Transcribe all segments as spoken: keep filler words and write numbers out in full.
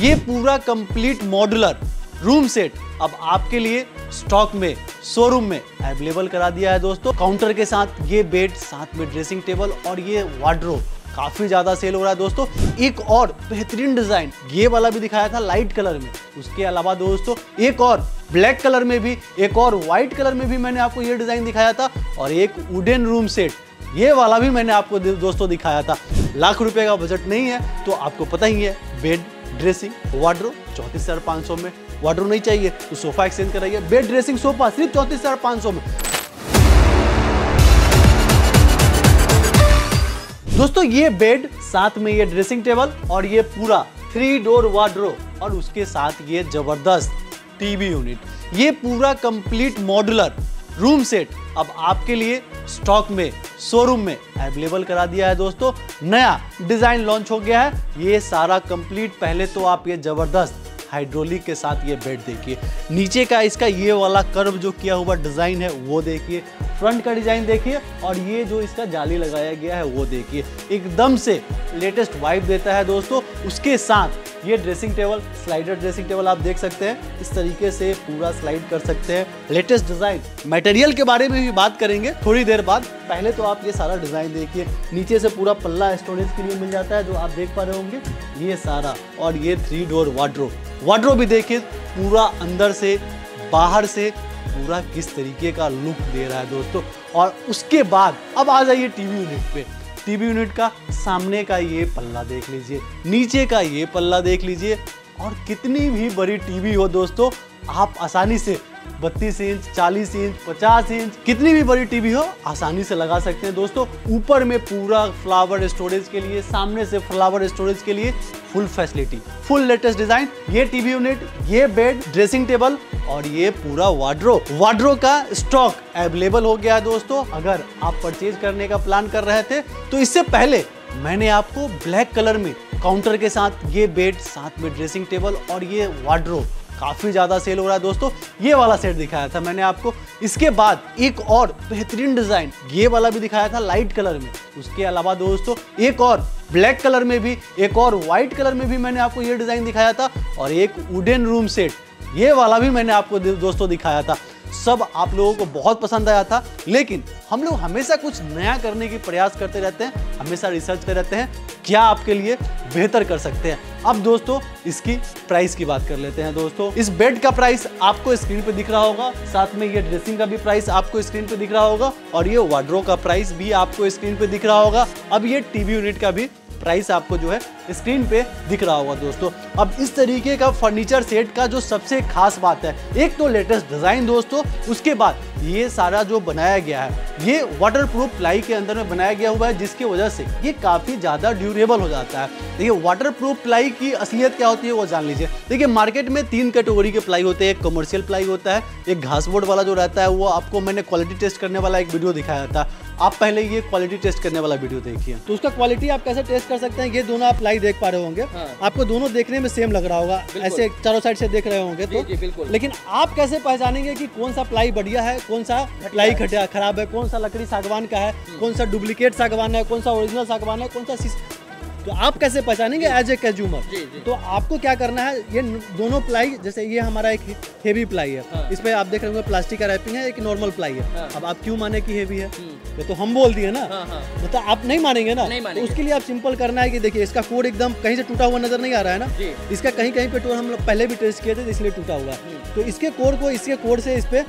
ये पूरा complete modular room set अब आपके लिए स्टॉक में शोरूम में अवेलेबल करा दिया है दोस्तों। काउंटर के साथ ये बेड, साथ में ड्रेसिंग टेबल और ये वार्डरोब काफी ज्यादा सेल हो रहा है दोस्तों। एक और बेहतरीन डिजाइन ये वाला भी दिखाया था लाइट कलर में, उसके अलावा दोस्तों एक और ब्लैक कलर में भी, एक और व्हाइट कलर में भी मैंने आपको ये डिजाइन दिखाया था, और एक वुडन रूम सेट ये वाला भी मैंने आपको दोस्तों दिखाया था। लाख रुपए का बजट नहीं है तो आपको पता ही है, बेड ड्रेसिंग वार्डरोब चौंतीस हजार पाँच सौ में, वार्डरोब नहीं चाहिए तो सोफा एक्सचेंज कराइए, बेड ड्रेसिंग सोफा सिर्फ चौंतीस हजार पाँच सौ में। दोस्तों ये बेड, साथ में ये ड्रेसिंग टेबल और ये पूरा थ्री डोर वार्डरोब और उसके साथ ये जबरदस्त टीवी यूनिट, ये पूरा कंप्लीट मॉड्यूलर रूम सेट अब आपके लिए स्टॉक में शोरूम में अवेलेबल करा दिया है दोस्तों। नया डिजाइन लॉन्च हो गया है। ये सारा कंप्लीट, पहले तो आप ये जबरदस्त हाइड्रोलिक के साथ ये बेड देखिए, नीचे का इसका ये वाला कर्व जो किया हुआ डिजाइन है वो देखिए, फ्रंट का डिजाइन देखिए, और ये जो इसका जाली लगाया गया है वो देखिए, एकदम से लेटेस्ट वाइब देता है दोस्तों। उसके साथ ये dressing table, slider dressing table आप देख सकते हैं, इस तरीके से पूरा स्लाइड कर सकते हैं, लेटेस्ट डिजाइन। मटेरियल के बारे में भी बात करेंगे थोड़ी देर बाद, पहले तो आप ये सारा डिजाइन देखिए। नीचे से पूरा पल्ला स्टोरेज के लिए मिल जाता है जो आप देख पा रहे होंगे, ये सारा, और ये थ्री डोर वार्डरोब, वार्डरोब भी देखिए पूरा अंदर से बाहर से पूरा किस तरीके का लुक दे रहा है दोस्तों। और उसके बाद अब आ जाइए टीवी यूनिट पे। टीवी यूनिट का सामने का ये पल्ला देख लीजिए, नीचे का ये पल्ला देख लीजिए, और कितनी भी बड़ी टीवी हो दोस्तों आप आसानी से बत्तीस इंच, चालीस इंच, पचास इंच, कितनी भी बड़ी टीवी हो आसानी से लगा सकते हैं दोस्तों। ऊपर में पूरा फ्लावर स्टोरेज के लिए, सामने से फ्लावर स्टोरेज के लिए full facility, full latest design. ये टीवी यूनिट, ये बेड, ड्रेसिंग टेबल और ये पूरा वार्डरोब, वार्डरोब का स्टॉक अवेलेबल हो गया है दोस्तों। अगर आप परचेज करने का प्लान कर रहे थे तो इससे पहले मैंने आपको ब्लैक कलर में काउंटर के साथ ये बेड, साथ में ड्रेसिंग टेबल और ये वार्डरोब काफी ज्यादा सेल हो रहा है दोस्तों, ये वाला सेट दिखाया था मैंने आपको। इसके बाद एक और बेहतरीन डिजाइन ये वाला भी दिखाया था लाइट कलर में, उसके अलावा दोस्तों एक और ब्लैक कलर में भी, एक और व्हाइट कलर में भी मैंने आपको ये डिजाइन दिखाया था, और एक वुडन रूम सेट ये वाला भी मैंने आपको दोस्तों दिखाया था। सब आप लोगों को बहुत पसंद आया था, लेकिन हम लोग हमेशा कुछ नया करने की प्रयास करते रहते हैं, हमेशा रिसर्च करते रहते हैं क्या आपके लिए बेहतर कर सकते हैं। अब दोस्तों इसकी प्राइस की बात कर लेते हैं दोस्तों। इस बेड का प्राइस आपको स्क्रीन पे दिख रहा होगा, साथ में ये ड्रेसिंग का भी प्राइस आपको स्क्रीन पे दिख रहा होगा, और ये वार्डरोब का प्राइस भी आपको स्क्रीन पे दिख रहा होगा। अब ये टीवी यूनिट का भी प्राइस आपको जो है स्क्रीन पे दिख रहा होगा दोस्तों। अब इस तरीके का फर्नीचर सेट का जो सबसे खास बात है, एक तो लेटेस्ट डिजाइन दोस्तों, उसके बाद ये सारा जो बनाया गया है ये वाटरप्रूफ प्लाई के अंदर में बनाया गया हुआ है, जिसकी वजह से ये काफी ज्यादा ड्यूरेबल हो जाता है। देखिए वाटरप्रूफ प्लाई की असलियत क्या होती है वो जान लीजिए। देखिए मार्केट में तीन कैटेगरी के प्लाई होते हैं, एक कमर्शियल प्लाई होता है, एक घास बोर्ड वाला जो रहता है, वो आपको मैंने क्वालिटी टेस्ट करने वाला एक वीडियो दिखाया था, आप पहले ये क्वालिटी टेस्ट करने वाला वीडियो देखिए। तो उसका क्वालिटी आप कैसे टेस्ट कर सकते हैं, ये दोनों आप प्लाई देख पा रहे होंगे, हाँ। आपको दोनों देखने में सेम लग रहा होगा, ऐसे चारों साइड से देख रहे होंगे तो, लेकिन आप कैसे पहचानेंगे कि कौन सा प्लाई बढ़िया है, कौन सा प्लाई घटिया खराब है, कौन सा लकड़ी सागवान का है, कौन सा डुप्लीकेट सागवान है, कौन सा ओरिजिनल सागवान है, कौन सा, तो आप कैसे पहचानेंगे एज ए कंज्यूमर। तो आपको क्या करना है, ये दोनों प्लाई, जैसे ये हमारा एक हेवी प्लाई है, हाँ। इस पे आप देख रहे होंगे प्लास्टिक का रैपिंग है, एक नॉर्मल प्लाई है, हाँ। अब आप क्यों माने कि हेवी है, ये तो हम बोल दिए ना, हाँ, हाँ। मतलब आप नहीं मानेंगे ना, नहीं मानेंगे। तो उसके लिए आप सिंपल करना है कि देखिए इसका कोड एकदम कहीं से टूटा हुआ नजर नहीं आ रहा है ना, इसका कहीं कहीं पे टोर हम लोग पहले भी टेस्ट किए थे इसलिए टूटा हुआ, तो इसके कोड को इसके कोड से इस पे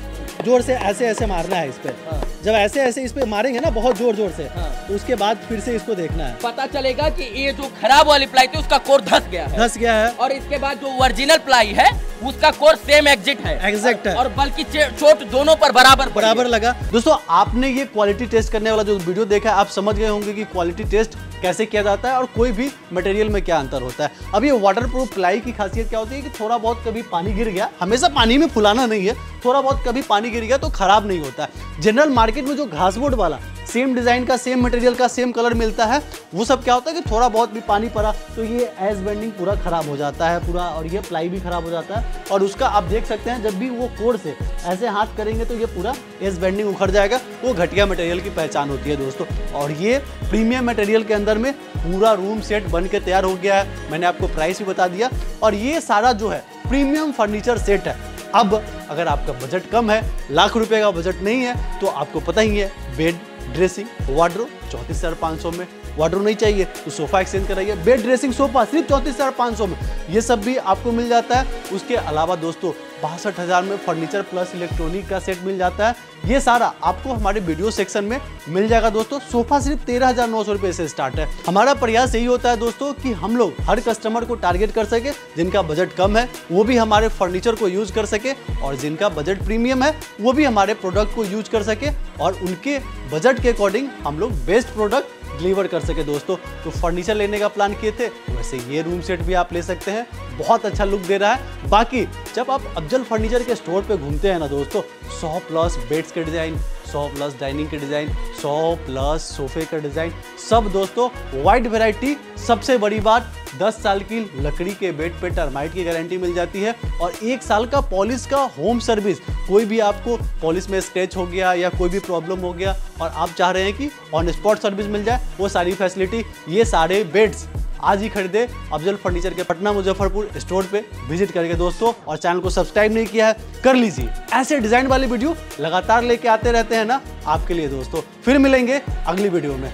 जोर से ऐसे ऐसे मारना है इस पे, हाँ। जब ऐसे ऐसे इस पे मारेंगे ना बहुत जोर जोर से, हाँ। तो उसके बाद फिर से इसको देखना है, पता चलेगा कि ये जो खराब वाली प्लाई थी उसका कोर धस गया है, धस गया है, और इसके बाद जो ओरिजिनल प्लाई है उसका कोर सेम एग्जिट है, एग्जैक्ट है, और बल्कि चोट दोनों पर बराबर बराबर लगा। दोस्तों आपने ये क्वालिटी टेस्ट करने वाला जो वीडियो देखा है, आप समझ गए होंगे कि क्वालिटी टेस्ट कैसे किया जाता है और कोई भी मटेरियल में क्या अंतर होता है। अब ये वाटरप्रूफ प्लाई की खासियत क्या होती है कि थोड़ा बहुत कभी पानी गिर गया, हमेशा पानी में फुलाना नहीं है, थोड़ा बहुत कभी पानी गिर गया तो खराब नहीं होता है। जनरल मार्केट में जो घास बोर्ड वाला सेम डिज़ाइन का, सेम मटेरियल का, सेम कलर मिलता है, वो सब क्या होता है कि थोड़ा बहुत भी पानी पड़ा तो ये एज बेंडिंग पूरा ख़राब हो जाता है पूरा, और ये प्लाई भी ख़राब हो जाता है। और उसका आप देख सकते हैं जब भी वो कोर से ऐसे हाथ करेंगे तो ये पूरा एज बेंडिंग उखड़ जाएगा, वो घटिया मटेरियल की पहचान होती है दोस्तों। और ये प्रीमियम मटेरियल के अंदर में पूरा रूम सेट बन के तैयार हो गया है, मैंने आपको प्राइस भी बता दिया। और ये सारा जो है प्रीमियम फर्नीचर सेट है। अब अगर आपका बजट कम है, लाख रुपए का बजट नहीं है, तो आपको पता ही है बेड ड्रेसिंग वार्डरोब चौंतीस हज़ार पाँच सौ में, वार्डरोब नहीं चाहिए तो सोफ़ा एक्सचेंज कराइए, बेड ड्रेसिंग सोफा सिर्फ चौंतीस हज़ार पाँच सौ में, ये सब भी आपको मिल जाता है। उसके अलावा दोस्तों बासठ हज़ार में फर्नीचर प्लस इलेक्ट्रॉनिक का सेट मिल जाता है, ये सारा आपको हमारे वीडियो सेक्शन में मिल जाएगा दोस्तों। सोफा सिर्फ तेरह हज़ार नौ सौ रुपये से स्टार्ट है। हमारा प्रयास यही होता है दोस्तों कि हम लोग हर कस्टमर को टारगेट कर सके, जिनका बजट कम है वो भी हमारे फर्नीचर को यूज़ कर सके, और जिनका बजट प्रीमियम है वो भी हमारे प्रोडक्ट को यूज कर सके, और उनके बजट के अकॉर्डिंग हम लोग बेस्ट प्रोडक्ट डिलीवर कर सके दोस्तों। तो फर्नीचर लेने का प्लान किए थे, वैसे ये रूम सेट भी आप ले सकते हैं, बहुत अच्छा लुक दे रहा है। बाकी जब आप अफजल फर्नीचर के स्टोर पे घूमते हैं ना दोस्तों, सौ प्लस बेड्स के डिज़ाइन, सौ प्लस डाइनिंग के डिज़ाइन, सौ प्लस सोफे का डिज़ाइन, सब दोस्तों वाइड वेराइटी। सबसे बड़ी बात, दस साल की लकड़ी के बेड पे टर्माइट की गारंटी मिल जाती है, और एक साल का पॉलिश का होम सर्विस। कोई भी आपको पॉलिश में स्क्रैच हो गया या कोई भी प्रॉब्लम हो गया और आप चाह रहे हैं कि ऑन स्पॉट सर्विस मिल जाए, वो सारी फैसिलिटी, ये सारे बेड्स आज ही खरीदे अफजल फर्नीचर के पटना मुजफ्फरपुर स्टोर पे विजिट करके दोस्तों। और चैनल को सब्सक्राइब नहीं किया है कर लीजिए, ऐसे डिजाइन वाले वीडियो लगातार लेके आते रहते हैं ना आपके लिए दोस्तों। फिर मिलेंगे अगली वीडियो में।